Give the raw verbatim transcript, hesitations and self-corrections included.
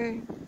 Okay.